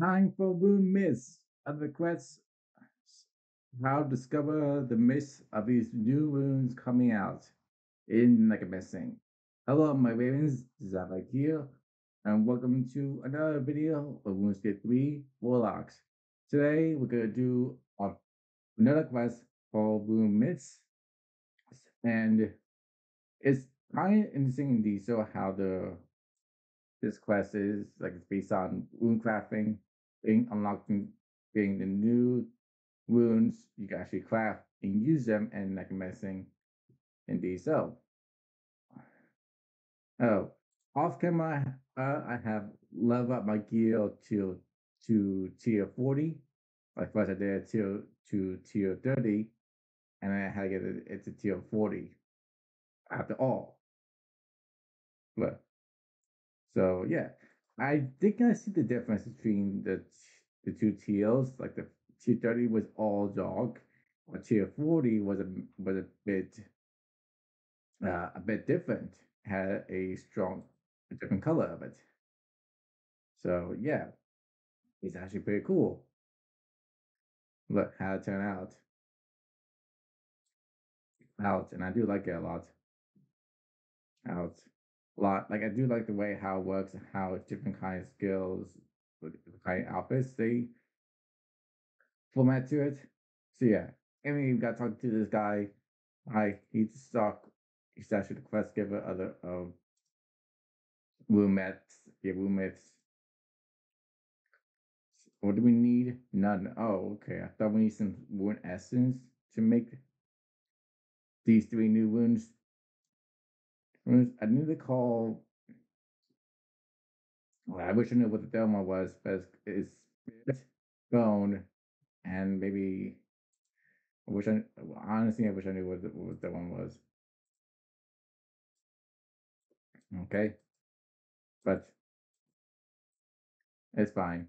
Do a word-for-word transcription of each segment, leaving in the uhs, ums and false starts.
Time for Rune Myths. Other quests, how discover the myths of these new runes coming out in Necromancy. Hello, my Ravens, ZazBlack here, and welcome to another video of RuneScape three Warlocks. Today, we're going to do another quest called Rune Myths, and it's kind of interesting in detail how the this quest is, like, it's based on rune crafting, being unlocking, being the new runes you can actually craft and use them and Necromancy in D S L. Oh, off camera, uh, I have leveled up my gear to to tier forty, like first I did tier to tier thirty, and I had to get it, it to tier forty. After all, look. So yeah, I think I see the difference between the the two tiers. Like the tier thirty was all dark, or tier forty was a was a bit uh, a bit different. Had a strong a different color of it. So yeah, it's actually pretty cool. Look how it turned out. Out, and I do like it a lot. Out. A lot. Like, I do like the way how it works and how it's different kinds of skills, different kind of outfits they format to it. So yeah, anyway, we got talking to this guy. I he's stuck. He's actually the quest giver other of roommates. Yeah, roommates. What do we need? None. Oh, okay. I thought we need some rune essence to make these three new runes. I knew the call. Well, I wish I knew what the Thelma was, but it's Spirit, Bone, and maybe. I wish I honestly I wish I knew what the, what that one was. Okay, but it's fine.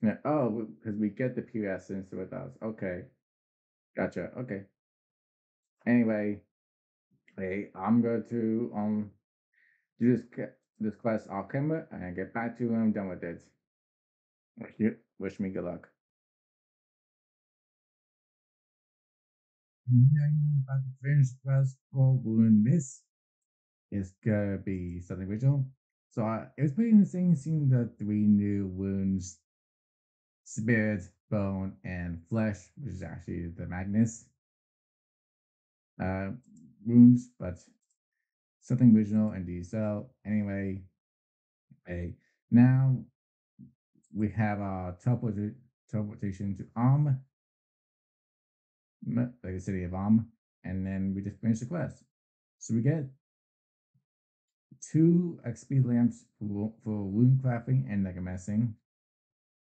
Yeah. Oh, because we get the pure essence with us. Okay, gotcha. Okay. Anyway, hey, I'm going to um do this this quest off camera and get back to when I'm done with it. Wish, wish me good luck. Yeah, I'm about to finish the quest called Rune Myths. It's gonna be something original. So uh, it was pretty interesting seeing the three new wounds: Spirit, Bone, and Flesh, which is actually the Magnus. Uh, runes, but something original in D S L. Anyway, okay, now we have our teleport teleportation to Arm, like the City of Arm, and then we just finish the quest. So we get two X P lamps for, for rune crafting and Necromancy,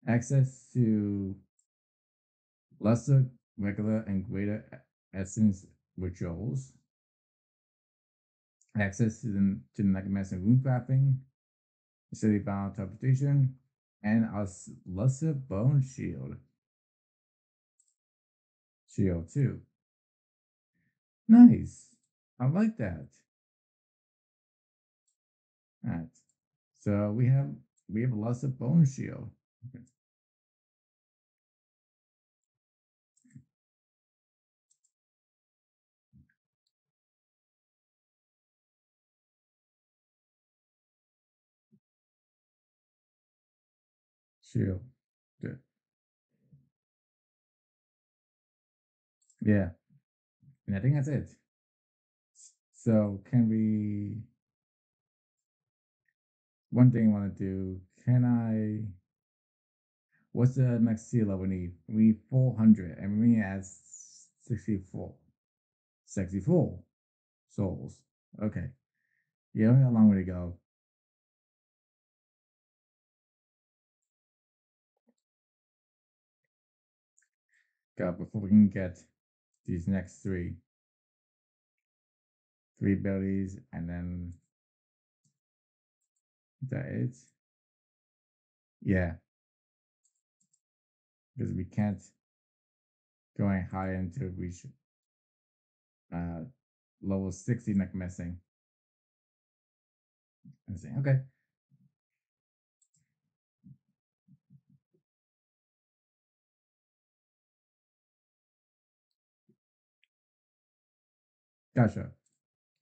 access to lesser, regular, and greater essence rituals, access to the, to the Necromancy rune crafting, the City of Arm interpretation, and our lesser bone shield. Shield two. Nice. I like that. Alright. So we have we have a lesser bone shield. Okay. Shield. Good. Yeah. And I think that's it. So can we, one thing I want to do, can I, what's the next tier level we need? We need four hundred and we need to add sixty-four. sixty-four souls. Okay. Yeah, we got a long way to go. God, before we can get these next three three abilities, and then is that it? Yeah, because we can't go any higher until we reach uh level sixty Necromancy. I'm saying, okay, Gotcha.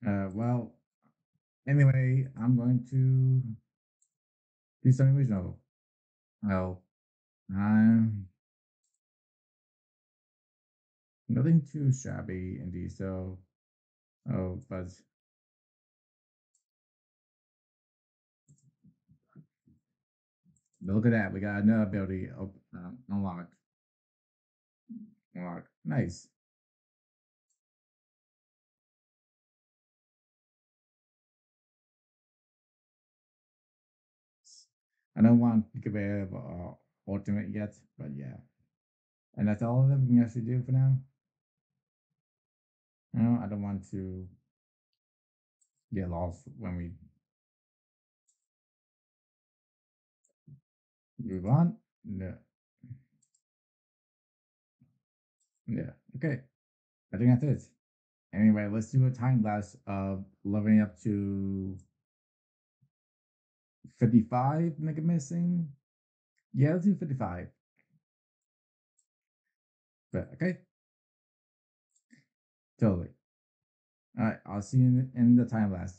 Uh, well, anyway, I'm going to do something reasonable. Well, I'm nothing too shabby indeed, so... Oh, buzz. But look at that, we got another ability open, uh, unlocked. Unlocked. Nice. I don't want to give away our ultimate yet, but yeah. And that's all of them we can actually do for now. No, I don't want to get lost when we move on. No. Yeah, okay. I think that's it. Anyway, let's do a time lapse of leveling up to fifty-five, make it missing. Yeah, let's do fifty-five. But okay. Totally. All right, I'll see you in the, in the time lapse.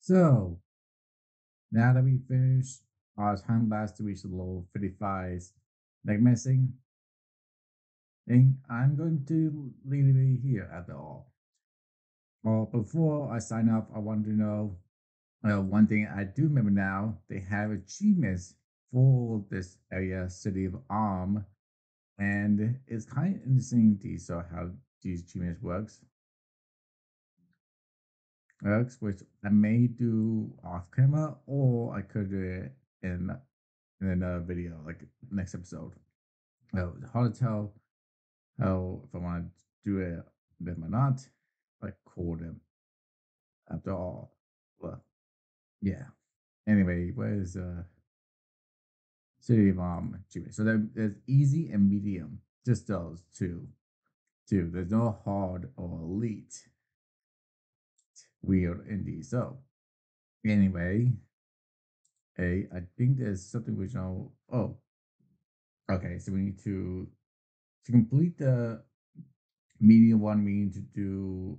So, now that we finished our time lapse to reach the level fifty-five's necromancing thing, I'm going to leave it here after all. Well, before I sign off, I want to know uh, one thing I do remember now. They have achievements for this area, City of Arm, and it's kind of interesting to see how these achievements works. Works, which I may do off camera, or I could do it in in another video, like next episode. So it's hard to tell how if I want to do it them or not. Like call them after all. Well, yeah. Anyway, where is uh City of Arm? So there's easy and medium. Just those two. Two. There's no hard or elite. Weird indeed. So anyway, hey, I think there's something which I'll oh. Okay, so we need to to complete the medium one, we need to do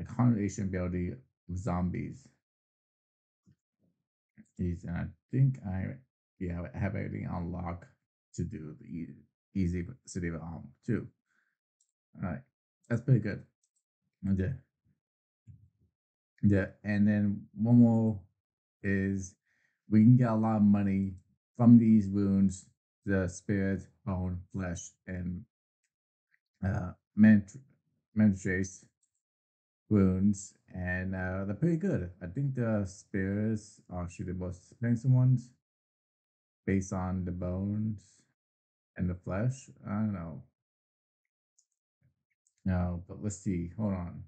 accommodation ability of zombies. Jeez, and I think I yeah I have everything unlocked to do the easy, easy City of Arm too. All right, that's pretty good. Okay. Yeah, and then one more is we can get a lot of money from these wounds, the spirit, bone, flesh, and uh mantrace wounds, and uh they're pretty good. I think the spirits are actually the most expensive ones based on the bones and the flesh. I don't know. No, but let's see. Hold on.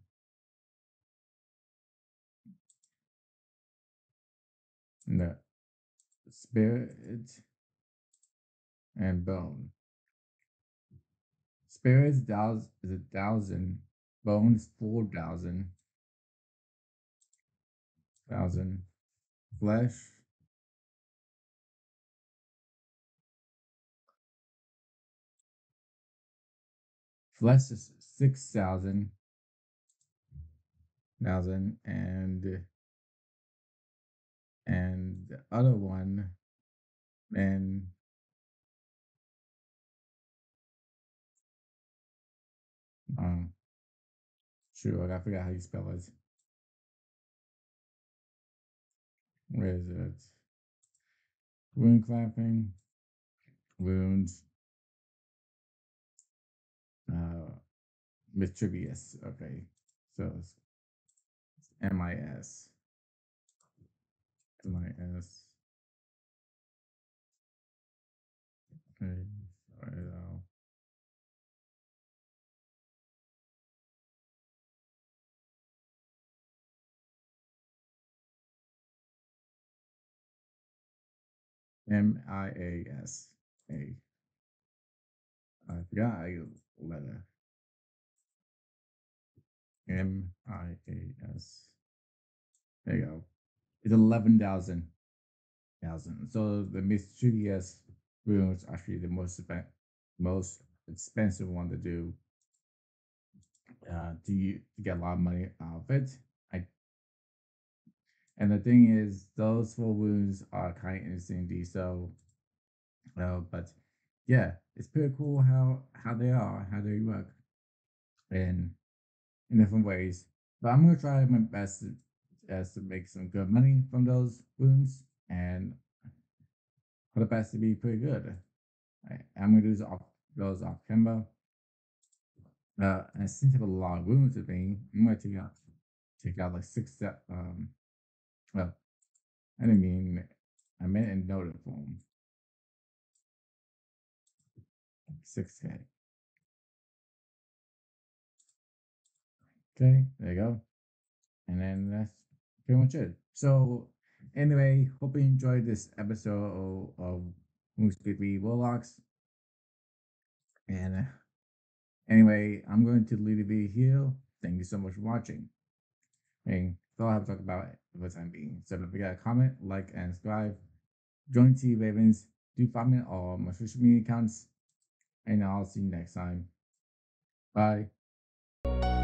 No, spirit and bone. Spirit is a thousand, bones four thousand, thousand, flesh flesh is six thousand, thousand and. And the other one, and um, shoot, I forgot how you spell it. Where is it? Wound clapping, wounds, uh, mischievous. Okay, so it's M I S. My ass. Okay, sorry though. M I A S A. I forgot a letter. M I A S. There you go. It's eleven thousand. So the mischievous wound is actually the most most expensive one to do. Uh, do you to get a lot of money out of it? I and the thing is, those four wounds are kind of interesting. So, uh, but yeah, it's pretty cool how how they are, how they work, in in different ways. But I'm gonna try my best to, as to make some good money from those wounds, and for the best to be pretty good. Right, I'm gonna do those off, those off camera. Uh, and since I have a lot of wounds with me, I'm gonna take out take out like six step. Um, well, I didn't mean I meant in noted form. Six K. Okay, there you go, and then that's pretty much it. So anyway, hope you enjoyed this episode of RuneScape three Warlocks. And uh, anyway, I'm going to leave the video here. Thank you so much for watching. And that's all I have to talk about for the time being. So don't forget to comment, like, and subscribe. Join Team Ravens. Do follow me on all my social media accounts. And I'll see you next time. Bye.